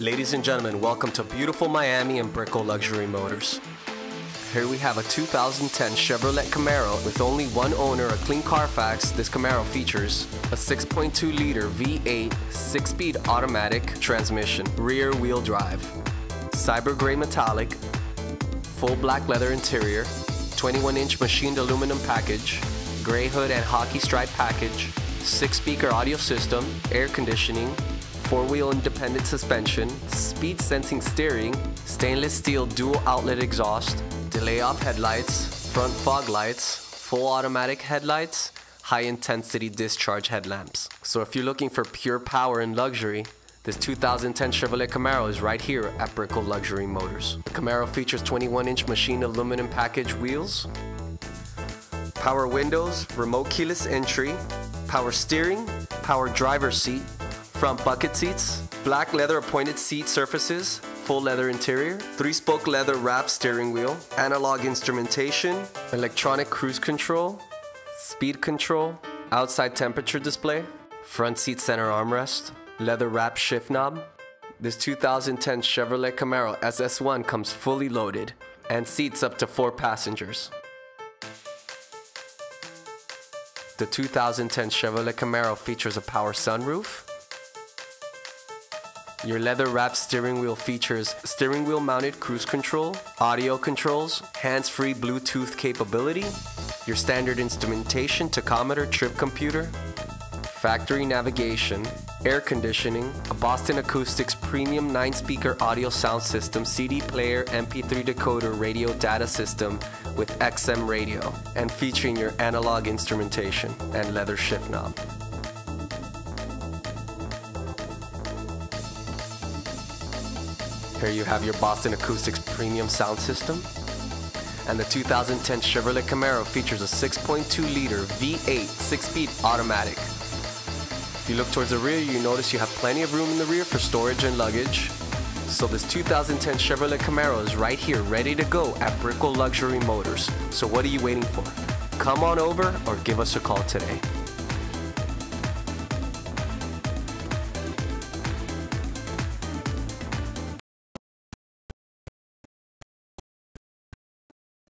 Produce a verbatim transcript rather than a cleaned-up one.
Ladies and gentlemen, welcome to beautiful Miami and Brickell Luxury Motors. Here we have a two thousand ten Chevrolet Camaro with only one owner, a clean Carfax. This Camaro features a six point two liter V eight six-speed automatic transmission, rear-wheel drive, cyber gray metallic, full black leather interior, twenty-one inch machined aluminum package, gray hood and hockey stripe package, six-speaker audio system, air conditioning, four-wheel independent suspension, speed-sensing steering, stainless steel dual-outlet exhaust, delay-off headlights, front fog lights, full automatic headlights, high-intensity discharge headlamps. So if you're looking for pure power and luxury, this two thousand ten Chevrolet Camaro is right here at Brickell Luxury Motors. The Camaro features twenty-one inch machined aluminum package wheels, power windows, remote keyless entry, power steering, power driver's seat, front bucket seats, black leather appointed seat surfaces, full leather interior, three-spoke leather wrapped steering wheel, analog instrumentation, electronic cruise control, speed control, outside temperature display, front seat center armrest, leather wrapped shift knob. This two thousand ten Chevrolet Camaro S S one comes fully loaded and seats up to four passengers. The two thousand ten Chevrolet Camaro features a power sunroof. Your leather-wrapped steering wheel features steering wheel-mounted cruise control, audio controls, hands-free Bluetooth capability, your standard instrumentation, tachometer, trip computer, factory navigation, air conditioning, a Boston Acoustics premium nine-speaker audio sound system, C D player, M P three decoder, radio data system with X M radio, and featuring your analog instrumentation and leather shift knob. Here you have your Boston Acoustics premium sound system. And the two thousand ten Chevrolet Camaro features a six point two liter V eight six-speed automatic. If you look towards the rear, you notice you have plenty of room in the rear for storage and luggage. So this two thousand ten Chevrolet Camaro is right here, ready to go at Brickell Luxury Motors. So what are you waiting for? Come on over or give us a call today.